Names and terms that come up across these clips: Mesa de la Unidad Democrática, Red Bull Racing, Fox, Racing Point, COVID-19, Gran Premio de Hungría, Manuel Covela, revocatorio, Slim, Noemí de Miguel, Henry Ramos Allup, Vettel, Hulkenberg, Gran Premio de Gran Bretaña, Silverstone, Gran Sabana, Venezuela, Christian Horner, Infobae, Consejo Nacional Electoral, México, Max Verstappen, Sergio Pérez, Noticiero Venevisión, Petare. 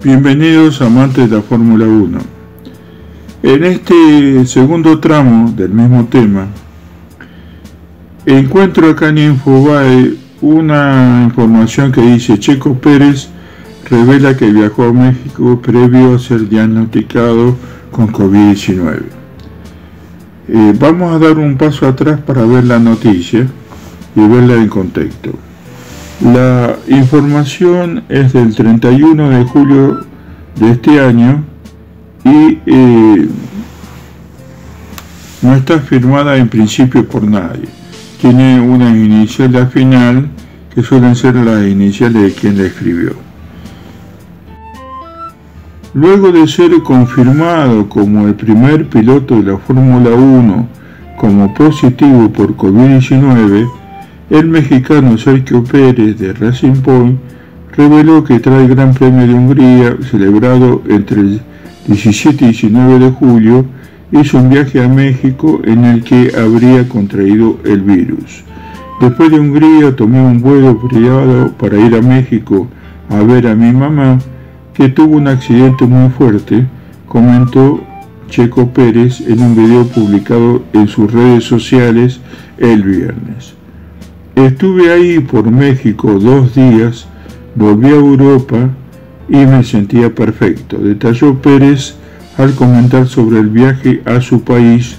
Bienvenidos amantes de la Fórmula 1. En este segundo tramo del mismo tema, encuentro acá en Infobae una información que dice: Checo Pérez revela que viajó a México previo a ser diagnosticado con COVID-19. Vamos a dar un paso atrás para ver la noticia y verla en contexto. La información es del 31 de julio de este año y no está firmada en principio por nadie. Tiene una inicial al final, que suelen ser las iniciales de quien la escribió. Luego de ser confirmado como el primer piloto de la Fórmula 1 como positivo por COVID-19, el mexicano Sergio Pérez de Racing Point reveló que tras el Gran Premio de Hungría, celebrado entre el 17 y 19 de julio, hizo un viaje a México en el que habría contraído el virus. Después de Hungría tomé un vuelo privado para ir a México a ver a mi mamá, que tuvo un accidente muy fuerte, comentó Checo Pérez en un video publicado en sus redes sociales el viernes. Estuve ahí por México 2 días, volví a Europa y me sentía perfecto, detalló Pérez al comentar sobre el viaje a su país,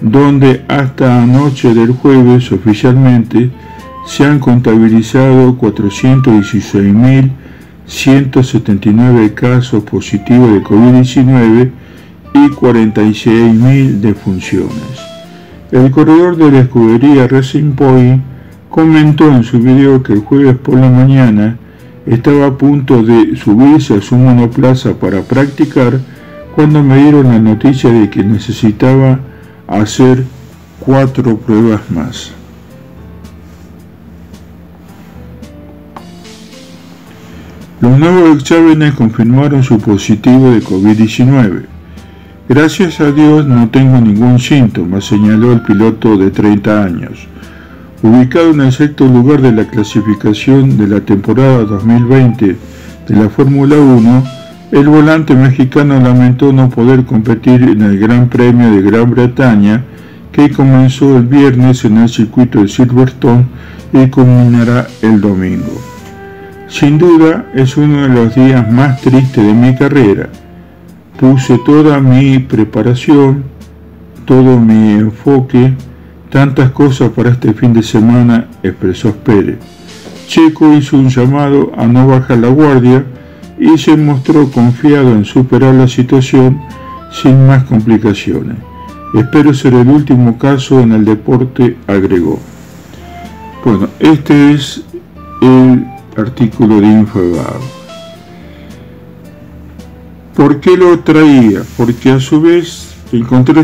donde hasta anoche del jueves oficialmente se han contabilizado 416.179 casos positivos de COVID-19 y 46.000 defunciones. El corredor de la escudería Racing Point comentó en su video que el jueves por la mañana estaba a punto de subirse a su monoplaza para practicar cuando me dieron la noticia de que necesitaba hacer 4 pruebas más. Los nuevos exámenes confirmaron su positivo de COVID-19. Gracias a Dios no tengo ningún síntoma, señaló el piloto de 30 años. Ubicado en el 6º lugar de la clasificación de la temporada 2020 de la Fórmula 1, el volante mexicano lamentó no poder competir en el Gran Premio de Gran Bretaña, que comenzó el viernes en el circuito de Silverstone y culminará el domingo. Sin duda es uno de los días más tristes de mi carrera. Puse toda mi preparación, todo mi enfoque, tantas cosas para este fin de semana, expresó Pérez. Checo hizo un llamado a no bajar la guardia y se mostró confiado en superar la situación sin más complicaciones. Espero ser el último caso en el deporte, agregó. Bueno, este es el artículo de Infobae. ¿Por qué lo traía? Porque a su vez encontré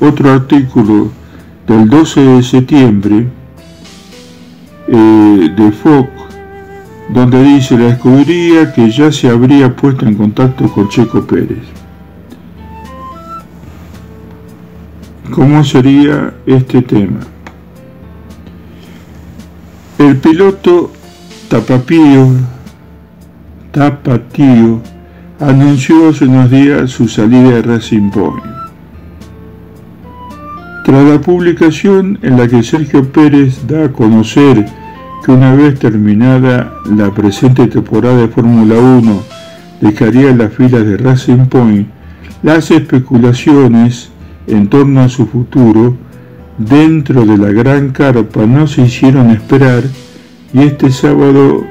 otro artículo del 12 de septiembre de Fox, donde dice la escudería que ya se habría puesto en contacto con Checo Pérez. ¿Cómo sería este tema? El piloto tapatío anunció hace unos días su salida de Racing Point. Tras la publicación en la que Sergio Pérez da a conocer que una vez terminada la presente temporada de Fórmula 1 dejaría las filas de Racing Point, las especulaciones en torno a su futuro dentro de la gran carpa no se hicieron esperar y este sábado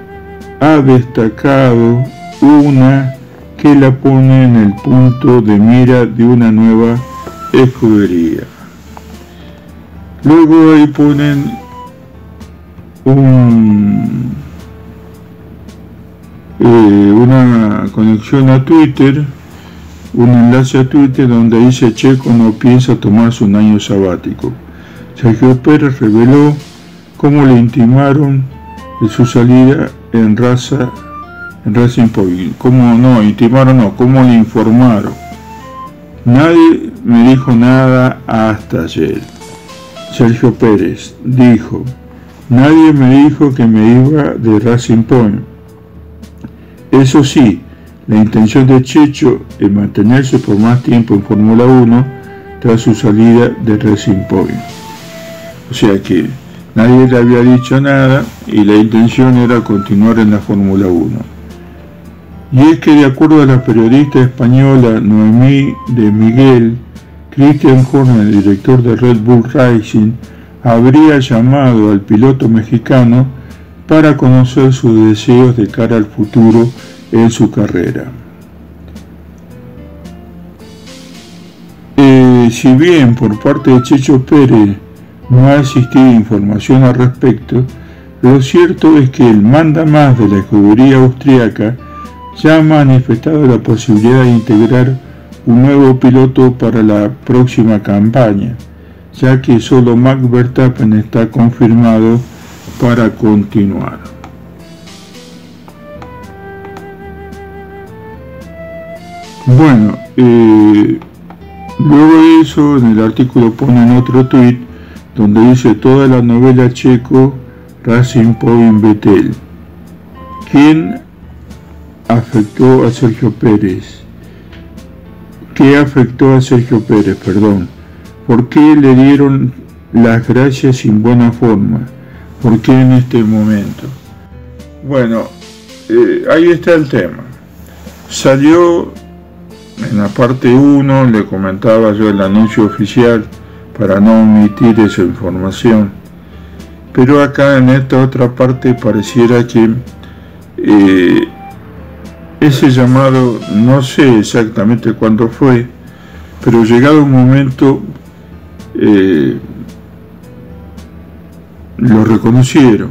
ha destacado una que la pone en el punto de mira de una nueva escudería. Luego ahí ponen una conexión a Twitter, un enlace a Twitter donde dice: Checo no piensa tomarse un año sabático. Sergio Pérez reveló cómo le intimaron de su salida en Racing Point. Cómo le informaron. Nadie me dijo nada hasta ayer. Sergio Pérez dijo: nadie me dijo que me iba de Racing Point. Eso sí, La intención de Checo es mantenerse por más tiempo en Fórmula 1 tras su salida de Racing Point. O sea que nadie le había dicho nada y la intención era continuar en la Fórmula 1. Y es que, de acuerdo a la periodista española Noemí de Miguel, Christian Horner, director de Red Bull Racing, habría llamado al piloto mexicano para conocer sus deseos de cara al futuro en su carrera. Si bien por parte de Sergio Pérez no ha existido información al respecto, lo cierto es que el mandamás de la escudería austriaca ya ha manifestado la posibilidad de integrar un nuevo piloto para la próxima campaña, ya que solo Max Verstappen está confirmado para continuar. Bueno, luego de eso, en el artículo ponen otro tweet donde dice: toda la novela Checo, Racing Point, Vettel. ¿Quién afectó a Sergio Pérez? ¿Qué afectó a Sergio Pérez? Perdón. ¿Por qué le dieron las gracias sin buena forma? ¿Por qué en este momento? Bueno, ahí está el tema. Salió en la parte 1, le comentaba yo el anuncio oficial para no omitir esa información. Pero acá en esta otra parte pareciera que ese llamado, no sé exactamente cuándo fue, pero llegado un momento lo reconocieron.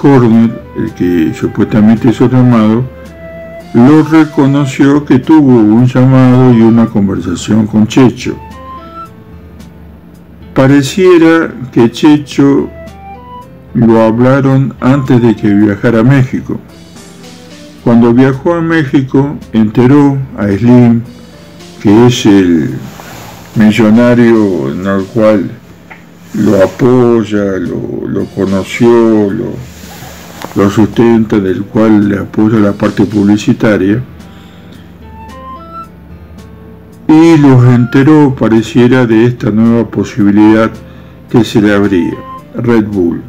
Horner, el que supuestamente hizo el llamado, lo reconoció que tuvo un llamado y una conversación con Checo. Pareciera que Checo lo hablaron antes de que viajara a México. Cuando viajó a México, enteró a Slim, que es el millonario en el cual lo apoya, lo conoció, lo sustenta, del cual le apoya la parte publicitaria, y los enteró, pareciera, de esta nueva posibilidad que se le abría, Red Bull.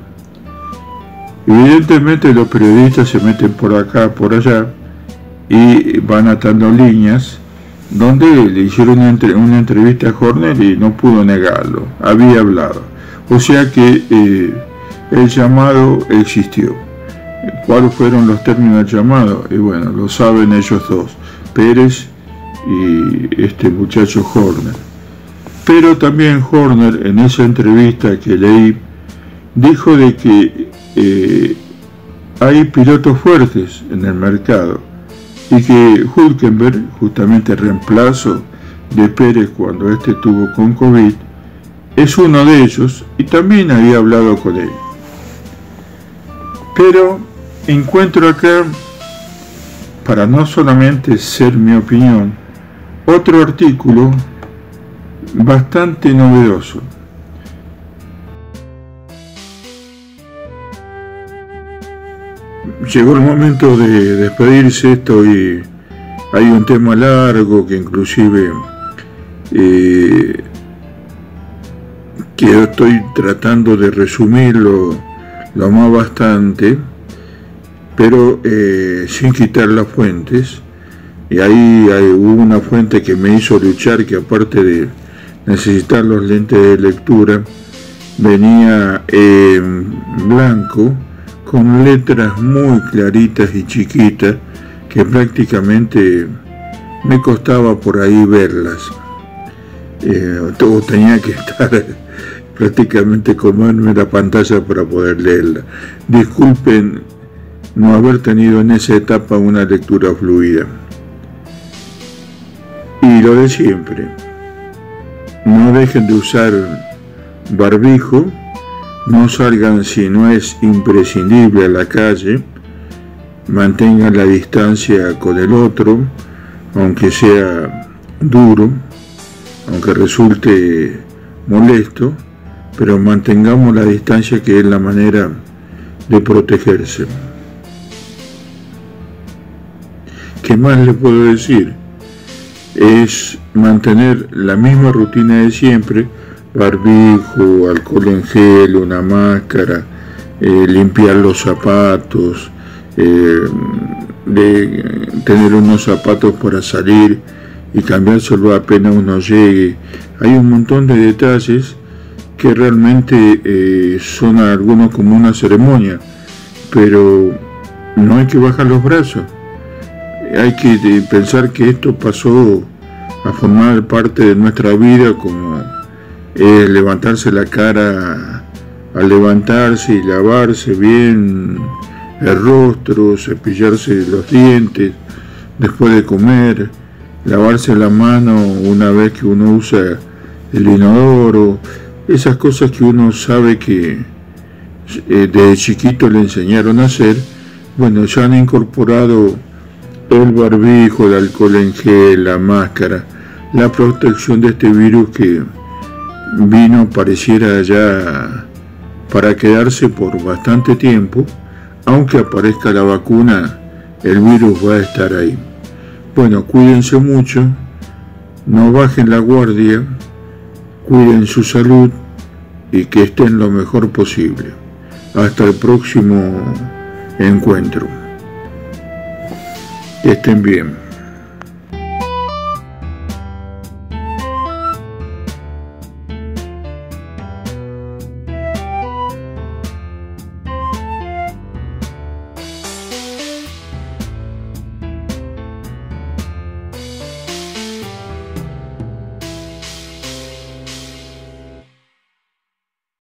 Evidentemente los periodistas se meten por acá, por allá, y van atando líneas, donde le hicieron una entrevista a Horner y no pudo negarlo, había hablado. O sea que el llamado existió. ¿Cuáles fueron los términos del llamado? Y bueno, lo saben ellos dos, Pérez y este muchacho Horner. Pero también Horner, en esa entrevista que leí, dijo de que hay pilotos fuertes en el mercado y que Hulkenberg, justamente reemplazo de Pérez cuando este tuvo con COVID, es uno de ellos y también había hablado con él. Pero encuentro acá, para no solamente ser mi opinión, otro artículo bastante novedoso. Llegó el momento de despedirse, hay un tema largo que inclusive que estoy tratando de resumirlo lo más bastante, pero sin quitar las fuentes, y ahí hubo una fuente que me hizo luchar, que aparte de necesitar los lentes de lectura, venía en blanco, con letras muy claritas y chiquitas, que prácticamente me costaba por ahí verlas. Todo tenía que estar prácticamente comerme la pantalla para poder leerla. Disculpen no haber tenido en esa etapa una lectura fluida. Y lo de siempre, no dejen de usar barbijo, no salgan si no es imprescindible a la calle, mantengan la distancia con el otro, aunque sea duro, aunque resulte molesto, pero mantengamos la distancia, que es la manera de protegerse. que más les puedo decir es mantener la misma rutina de siempre: barbijo, alcohol en gel, una máscara, limpiar los zapatos, de tener unos zapatos para salir y cambiárselo apenas uno llegue. Hay un montón de detalles que realmente son algunos como una ceremonia, pero no hay que bajar los brazos. Hay que pensar que esto pasó a formar parte de nuestra vida, como levantarse la cara al levantarse y lavarse bien el rostro, cepillarse los dientes después de comer, lavarse la mano una vez que uno usa el inodoro, esas cosas que uno sabe que de chiquito le enseñaron a hacer. Bueno, ya han incorporado el barbijo, el alcohol en gel, la máscara, la protección de este virus que vino, pareciera, ya para quedarse por bastante tiempo. Aunque aparezca la vacuna, el virus va a estar ahí. Bueno, cuídense mucho, no bajen la guardia, cuiden su salud y que estén lo mejor posible. Hasta el próximo encuentro. Que estén bien.